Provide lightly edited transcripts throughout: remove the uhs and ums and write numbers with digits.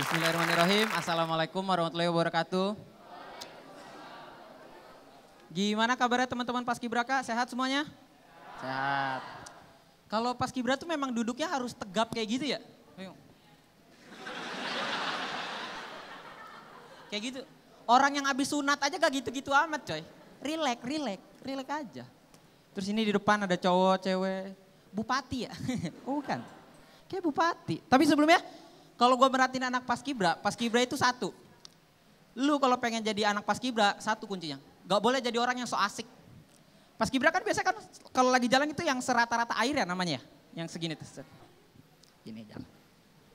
Bismillahirrahmanirrahim. Assalamualaikum warahmatullahi wabarakatuh. Gimana kabarnya teman-teman Paskibra, Kak? Sehat semuanya? Sehat. Kalau Paskibra tuh memang duduknya harus tegap kayak gitu ya? Kayak gitu. Orang yang habis sunat aja gak gitu-gitu amat, coy. Relax aja. Terus ini di depan ada cowok, cewek. Bupati ya? Oh bukan. Kayak bupati. Tapi sebelumnya, kalau gue merhatiin anak Paskibra, Paskibra itu satu. Lu kalau pengen jadi anak Paskibra, satu kuncinya. Gak boleh jadi orang yang so asik. Paskibra kan biasanya kan kalau lagi jalan itu yang serata-rata air ya namanya. Yang segini tuh. Gini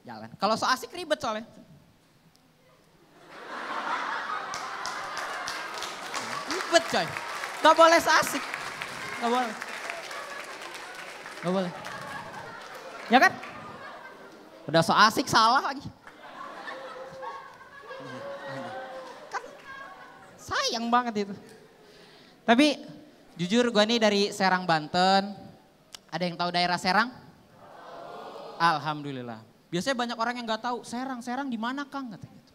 jalan. Kalau so asik ribet soalnya. Ribet coy, gak boleh asik, gak boleh, ya kan? Udah so asik salah lagi. Kan sayang banget itu. Tapi jujur gue nih dari Serang, Banten. Ada yang tahu daerah Serang? Alhamdulillah. Biasanya banyak orang yang gak tahu Serang di mana Kang? Katanya gitu.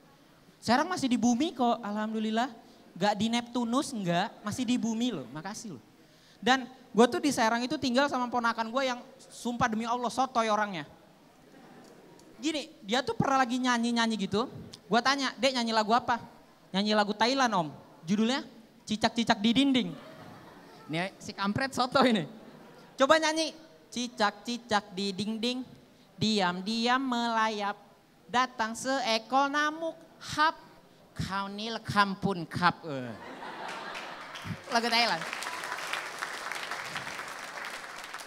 Serang masih di bumi kok, alhamdulillah. Gak di Neptunus, enggak, masih di bumi loh, makasih loh. Dan gue tuh di Serang itu tinggal sama ponakan gue yang sumpah demi Allah sotoy orangnya. Gini, dia tuh pernah lagi nyanyi-nyanyi gitu, gue tanya, Dek nyanyi lagu apa? Nyanyi lagu Thailand om, judulnya Cicak-Cicak di Dinding. Ini si kampret sotoy ini. Coba nyanyi, cicak-cicak di dinding, diam-diam melayap, datang seekor namuk, hap. Kau nil kampun kap. Lagu Thailand.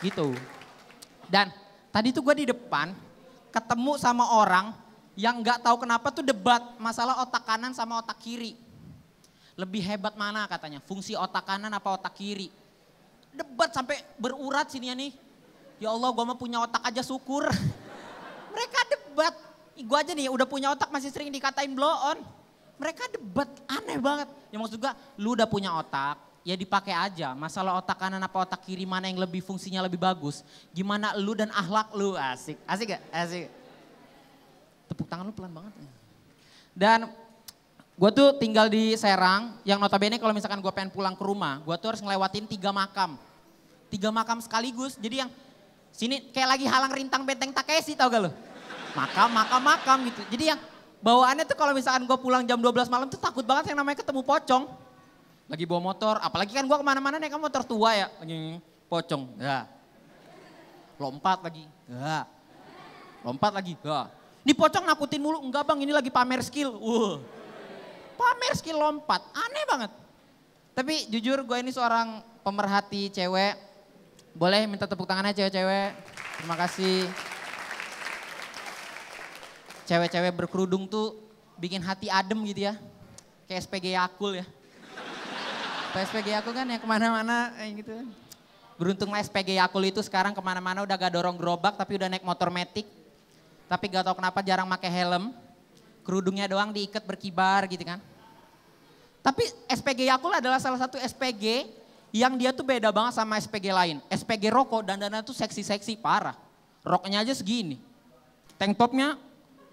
Gitu. Dan tadi tuh gue di depan ketemu sama orang yang gak tahu kenapa tuh debat masalah otak kanan sama otak kiri. Lebih hebat mana katanya, fungsi otak kanan apa otak kiri. Debat sampai berurat sini ya nih. Ya Allah gue mah punya otak aja syukur. Mereka debat. Gue aja nih udah punya otak masih sering dikatain blow on. Mereka debat, aneh banget. Ya maksud gue, lu udah punya otak, ya dipakai aja. Masalah otak kanan apa otak kiri, mana yang lebih fungsinya lebih bagus. Gimana lu dan akhlak lu, asik. Asik gak? Asik. Tepuk tangan lu pelan banget. Dan gue tuh tinggal di Serang, yang notabene kalau misalkan gue pengen pulang ke rumah, gue tuh harus ngelewatin 3 makam. 3 makam sekaligus, jadi yang sini kayak lagi halang rintang benteng Takeshi, tau gak lu? Makam gitu. Jadi yang bawaannya tuh kalau misalkan gue pulang jam 12 malam tuh takut banget yang namanya ketemu pocong. Lagi bawa motor, apalagi kan gue kemana-mana naik motor tua ya. Pocong, ya. Lompat lagi, ya. Lompat lagi, ya. Ini pocong nakutin mulu, enggak bang ini lagi pamer skill. Pamer skill lompat, aneh banget. Tapi jujur gue ini seorang pemerhati cewek. Boleh minta tepuk tangannya cewek-cewek. Terima kasih. Cewek-cewek berkerudung tuh bikin hati adem gitu ya. Kayak SPG Yakul ya. SPG Yakul kan yang kemana-mana gitu. Beruntunglah SPG Yakul itu sekarang kemana-mana udah gak dorong gerobak tapi udah naik motor metik. Tapi gak tau kenapa jarang pakai helm. Kerudungnya doang diikat berkibar gitu kan. Tapi SPG Yakul adalah salah satu SPG yang dia tuh beda banget sama SPG lain. SPG rokok dandannya tuh seksi-seksi parah. Roknya aja segini. Tank topnya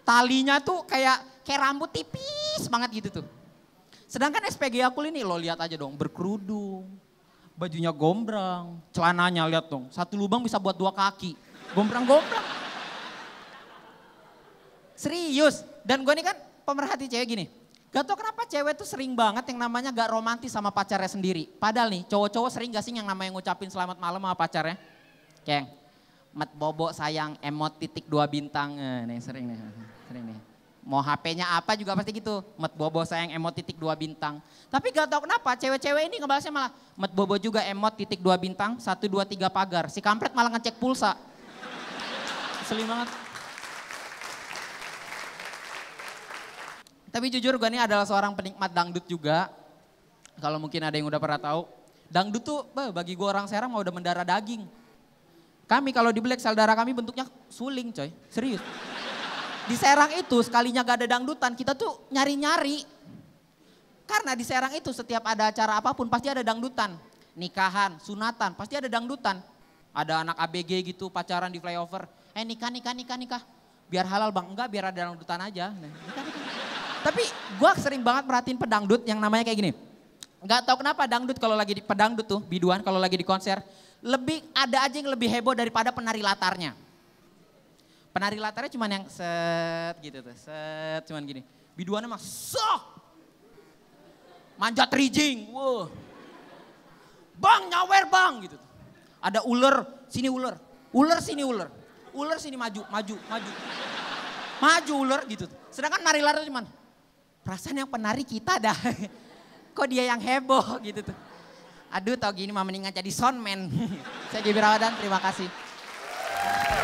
talinya tuh kayak rambut tipis banget gitu tuh. Sedangkan SPG Yakul ini lo lihat aja dong berkerudung, bajunya gombrang, celananya lihat dong. 1 lubang bisa buat 2 kaki, gombrang. Serius, dan gue ini kan pemerhati cewek gini. Gak tau kenapa cewek tuh sering banget yang namanya gak romantis sama pacarnya sendiri. Padahal nih cowok-cowok sering gak sih yang namanya ngucapin selamat malam sama pacarnya? Keng, mat bobo sayang, emot .2 bintang. Nih sering nih. Mau HP-nya apa juga pasti gitu. Met bobo sayang emot .2 bintang. Tapi gak tau kenapa cewek-cewek ini ngebalasnya malah met bobo juga emot .2 bintang 1, 2, 3 pagar. Si kampret malah ngecek pulsa. Selim banget. Tapi jujur gue ini adalah seorang penikmat dangdut juga. Kalau mungkin ada yang udah pernah tahu. Dangdut tuh bagi gue orang Serang mau udah mendarah daging. Kami kalau dibelek sel darah kami bentuknya suling coy. Serius. Di Serang itu sekalinya gak ada dangdutan kita tuh nyari-nyari. Karena di Serang itu setiap ada acara apapun pasti ada dangdutan. Nikahan, sunatan pasti ada dangdutan. Ada anak ABG gitu pacaran di flyover. Nikah. biar halal bang, enggak biar ada dangdutan aja. Nah, tapi gue sering banget merhatiin pedangdut yang namanya kayak gini. Enggak tahu kenapa dangdut kalau lagi di pedangdut tuh, biduan kalau lagi di konser, lebih ada aja yang lebih heboh daripada penari latarnya. Penari latarnya cuman yang set gitu tuh, set cuman gini. Biduannya mah soh. Manjat rijing, wow. Bang nyawer bang gitu tuh. Ada ular, sini ular. Ular sini ular. Ular sini maju, maju, maju. Maju ular gitu tuh. Sedangkan penari latar cuman perasaan yang penari kita dah. Kok dia yang heboh gitu tuh. Aduh tau gini mah mendingan jadi soundman. Saya Giri Ramadhan, terima kasih.